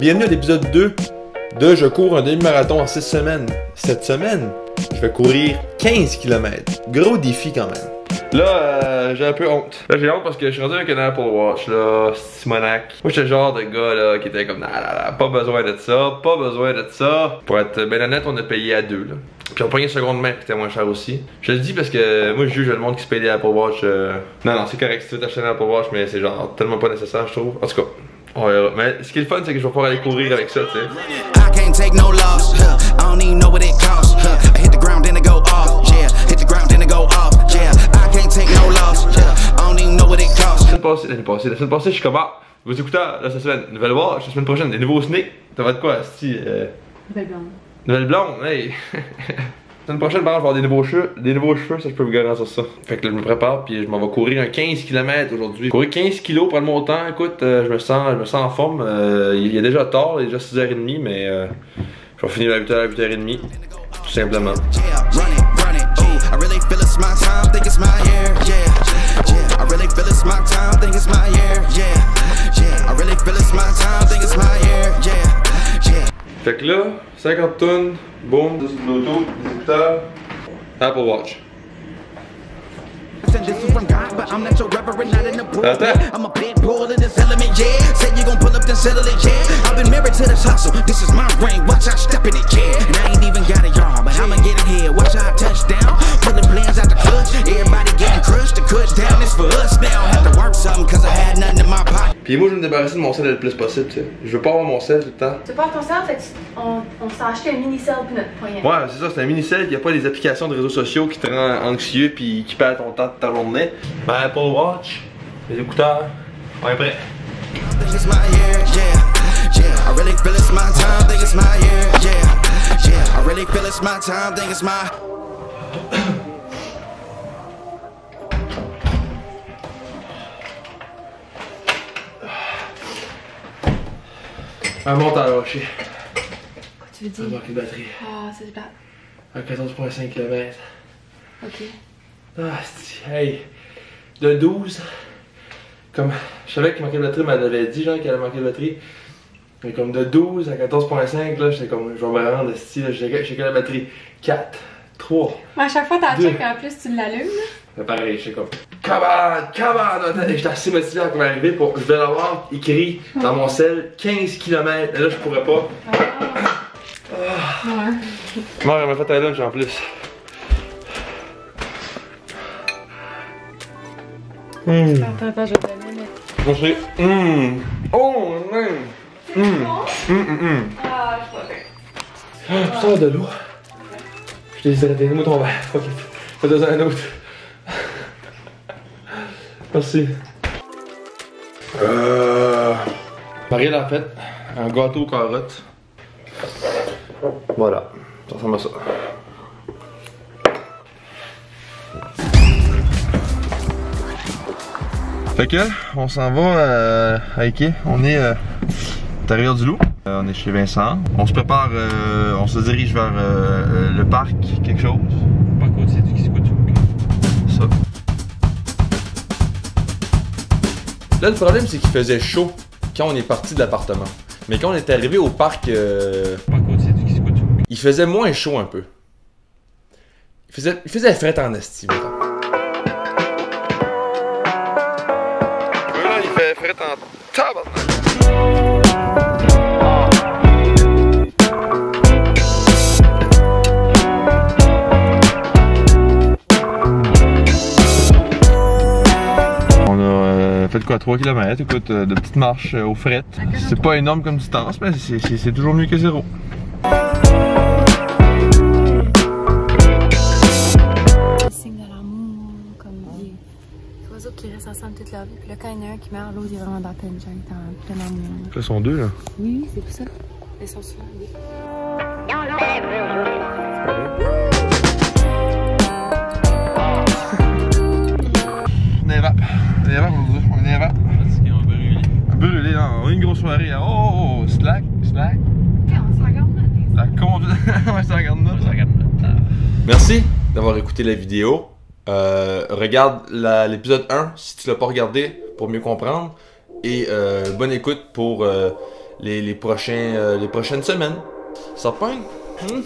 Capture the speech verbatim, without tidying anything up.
Bienvenue à l'épisode deux de Je cours un demi-marathon en six semaines. Cette semaine, je vais courir quinze kilomètres. Gros défi quand même. Là, euh, j'ai un peu honte. Là, j'ai honte parce que je suis rendu avec un Apple Watch, là, Simonac. Moi, j'étais le genre de gars, là, qui était comme, nah, nah, nah, pas besoin de ça, pas besoin de ça. Pour être bien honnête, on a payé à deux, là. Puis on prenait seconde main, puis c'était moins cher aussi. Je le dis parce que moi je juge le monde qui se paye des Apple Watch. Euh... Non, non, c'est correct si tu veux t'acheter un Apple Watch, mais c'est genre tellement pas nécessaire, je trouve. En tout cas, on verra. Mais ce qui est le fun, c'est que je vais pouvoir aller courir avec ça, tu sais. L'année passée, l'année passée, la semaine passée, je suis comme ah, vous écoutez la semaine, nouvelle watch, la semaine prochaine, des nouveaux sneaks. Ça va être quoi, si euh... Nouvelle blonde, hey! La semaine prochaine, par exemple, je vais avoir des nouveaux cheveux, des nouveaux cheveux, ça je peux vous garantir ça. Fait que là, je me prépare, puis je m'en vais courir un quinze kilomètres aujourd'hui. Courir quinze kilos, prendre mon temps, écoute, euh, je me sens, je me sens en forme. Euh, il y a déjà tard, il est déjà six heures trente, mais euh, je vais finir à huit heures, huit heures trente, tout simplement. Fait que là, cinquante tonnes, boom, deux Bluetooth, des écouteurs, Apple Watch. Puis moi je veux me débarrasser de mon sel le plus possible, tu sais. Je veux pas avoir mon sel tout le temps. Tu veux pas avoir ton sel, fait que on, on s'est acheté un mini sel pour notre poignet. Ouais, c'est ça, c'est un mini sel qui a pas les applications de réseaux sociaux qui te rend anxieux puis qui perd ton temps de ta journée. Ma Apple Watch, les écouteurs, on est prêt. Un montant à lâcher. Quoi tu veux dire? Un manque de batterie. Ah, c'est bad. À quatorze virgule cinq kilomètres. Ok. Ah, hey. De douze. Comme. Je savais qu'il manquait de batterie, mais elle avait dit, genre, qu'elle manquait de batterie. Mais comme de douze à quatorze virgule cinq, là, j'étais comme. Je vais me rendre, esti, là, j'ai que la batterie. quatre, trois. Mais à chaque fois, t'en check, en plus, tu l'allumes, là. Pareil, j'étais comme. Come on, come on! J'étais assez motivé à m'arriver pour. Je vais l'avoir écrit dans mon sel quinze kilomètres. Et là, je pourrais pas. Ah. Ah. Ouais. Moi, elle m'a fait un lunch en plus. Mmh. Attends, attends, je vais t'amener. Je sais. Mmh. Oh, man! C'est bon? Mmh, mmh, mmh. Ah, je crois bien. Ah, sors de l'eau. Je te disais, donne-moi ton verre. Ok. Fais-toi un autre. Merci. Euh... Marielle a fait un gâteau aux carottes. Voilà, ça ressemble à ça. Fait que, on s'en va euh, à Ikea. On est euh, à Rivière-du-Loup. Euh, on est chez Vincent. On se prépare, euh, on se dirige vers euh, le parc, quelque chose. Le parc côtier du Kisikoutchouk. Ça. Là, le problème, c'est qu'il faisait chaud quand on est parti de l'appartement. Mais quand on est arrivé au parc, euh, il faisait moins chaud un peu. Il faisait, il faisait fret en esti. Mettons. Là, il fait fret en tabarnak. Quoi, trois kilomètres, écoute, euh, de petites marches euh, aux frettes. C'est pas énorme comme distance, mais c'est toujours mieux que zéro. Le signe de l'amour, comme les oiseaux qui restent ensemble toute leur vie. Puis là, quand il y en a un qui meurt, l'autre est vraiment dans la peine, genre, il est en plein amour. Là, ils sont deux, là. Oui, oui, c'est pour ça. Ils sont souvent deux. On est rap. On est rap aujourd'hui. Brûlé, hein? On a une grosse soirée. Hein? Oh, oh, slack, slack. On se regarde maintenant. La con... On se regarde maintenant. On se regarde maintenant. Merci d'avoir écouté la vidéo. Euh, regarde l'épisode un si tu l'as pas regardé pour mieux comprendre. Et euh, bonne écoute pour euh, les, les, prochains, euh, les prochaines semaines. Ça te peint? Hmm?